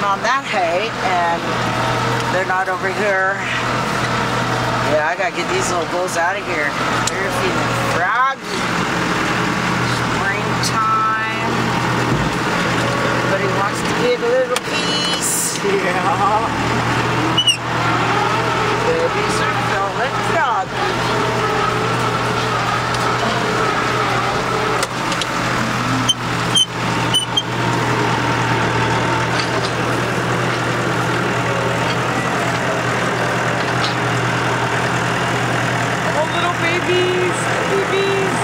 On that hay, and they're not over here. Yeah, I gotta get these little bulls out of here. They're feeling froggy. Springtime. But he wants to get a little piece. Yeah. Babies are feeling froggy. Babies!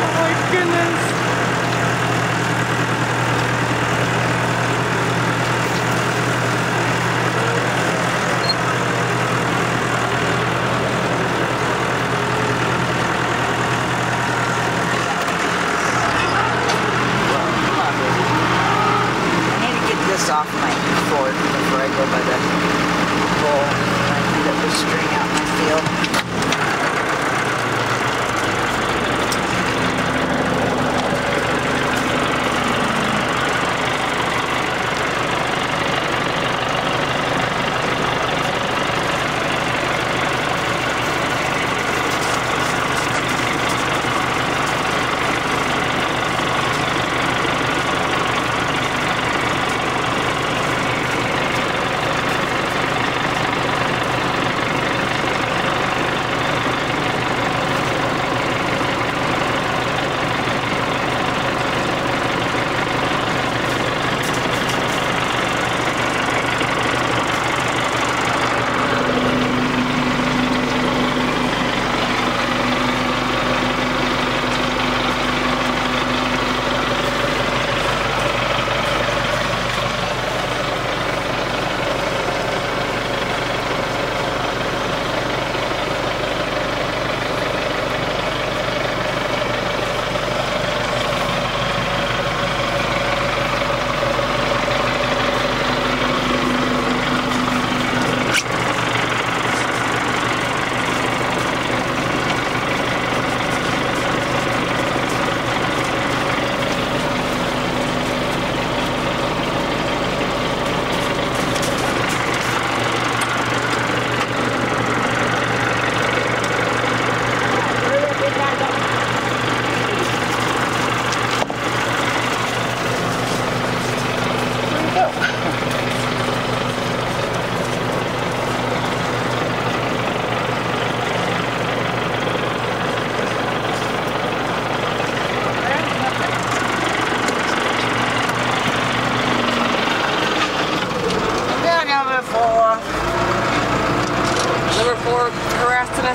Oh my goodness!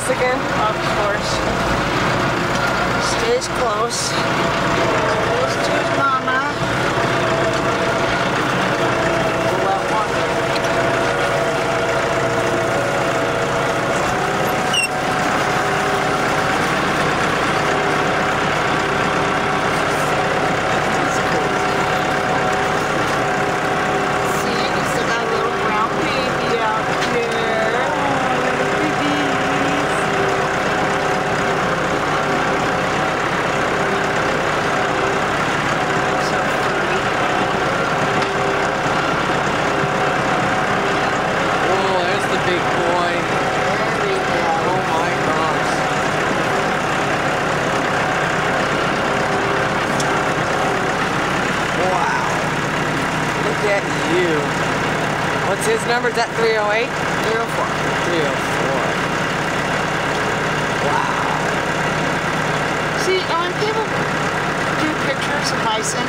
this again? Of course. Stays close. Close to his mama. What's his number? Is that 308? 304. Wow. See, when people do pictures of bison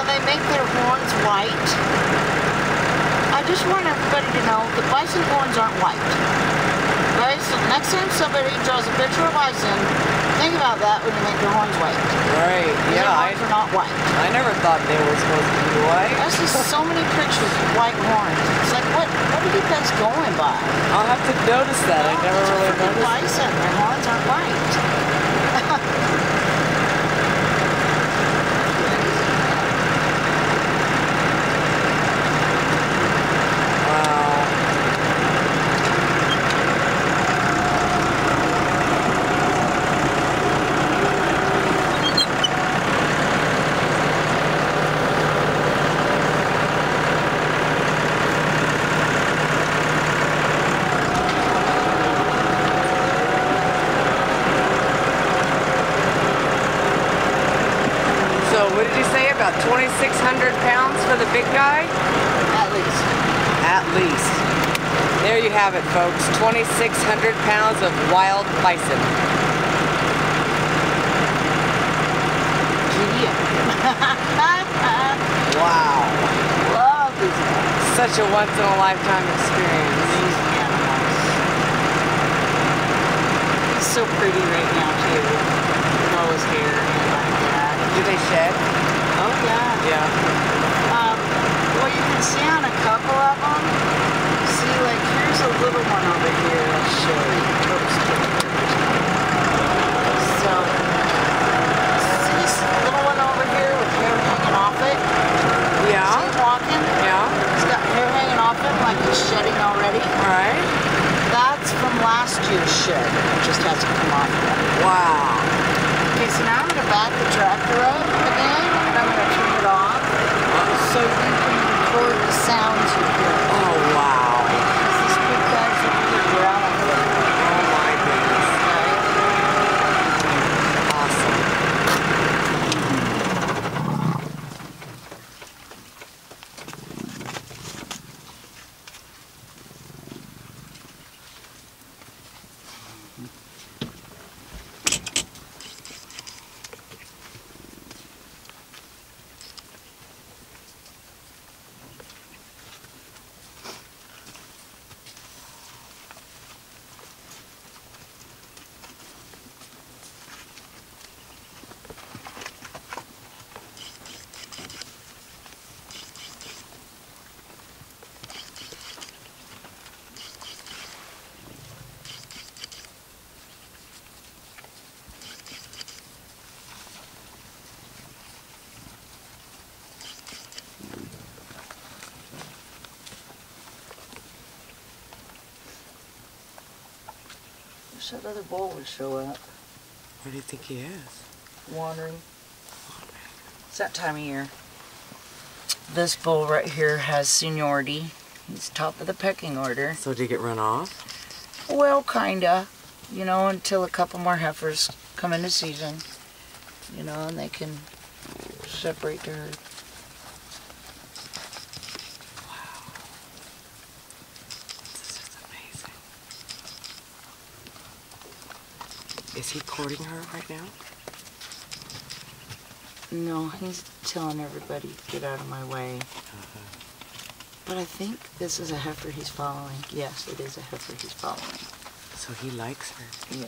and they make their horns white, I just want everybody to know the bison horns aren't white. Right? So next time somebody draws a picture of bison, think about that when you make your horns white. Right, yeah. Horns are not white. I never thought they were supposed to be white. I see so many pictures of white horns. It's like, what are you guys going by? I'll have to notice that. No, I never really noticed. Bison, their horns aren't white. What did you say, about 2,600 pounds for the big guy? At least. At least. There you have it, folks. 2,600 pounds of wild bison. Wow. Love these guys. Such a once-in-a-lifetime experience. These animals. He's so pretty right now, too. With all his hair and like that. Do they shed? Oh, yeah. Yeah. Well, you can see on a couple of them. See, like, here's a little one over here. I'll show you. So, see this little one over here with hair hanging off it? Yeah. See it walking? Yeah. It's got hair hanging off it, like it's shedding already. All right. That's from last year's shed. It just hasn't come off yet. Wow. Okay, so now I'm going to back the tractor up again, and I'm going to turn it off so you can record the sounds you hear. Oh, wow. Because these big guys are really growling. Oh, my goodness. Right? Awesome. I wish that other bull would show up. Where do you think he is? Wandering. It's that time of year. This bull right here has seniority. He's top of the pecking order. So did he get run off? Well, kinda. You know, until a couple more heifers come into season. You know, and they can separate their herd. Is he courting her right now? No, he's telling everybody, get out of my way. But I think this is a heifer he's following. Yes, it is a heifer he's following. So he likes her. Yeah.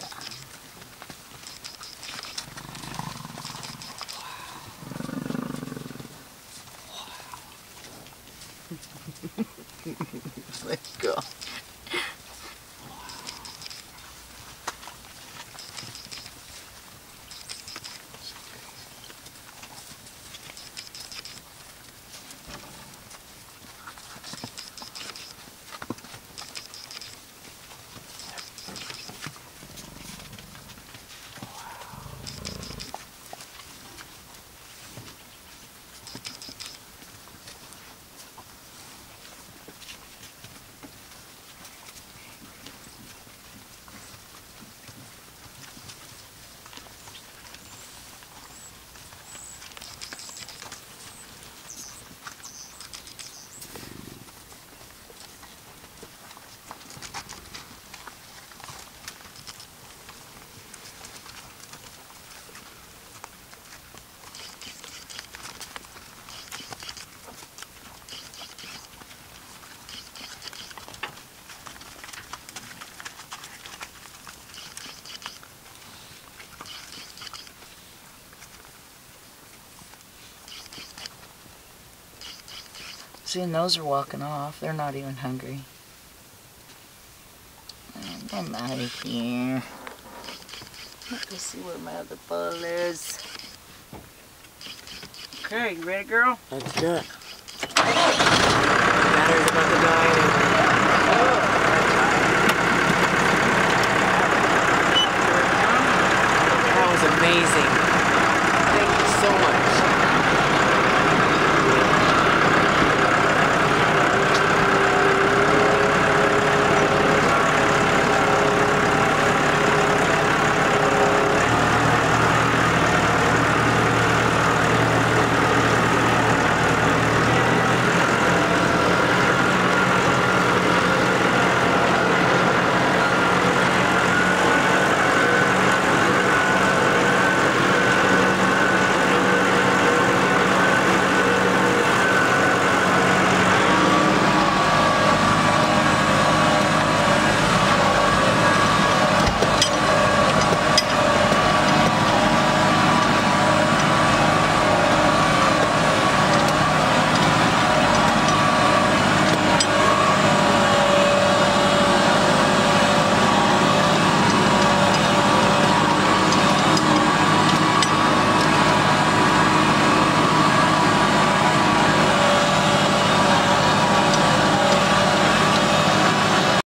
Wow. Wow. Let's go. See, and those are walking off. They're not even hungry. I'm out of here. Let me see where my other bull is. Okay, you ready, girl? Let's do it. Battery's about to die. That was amazing.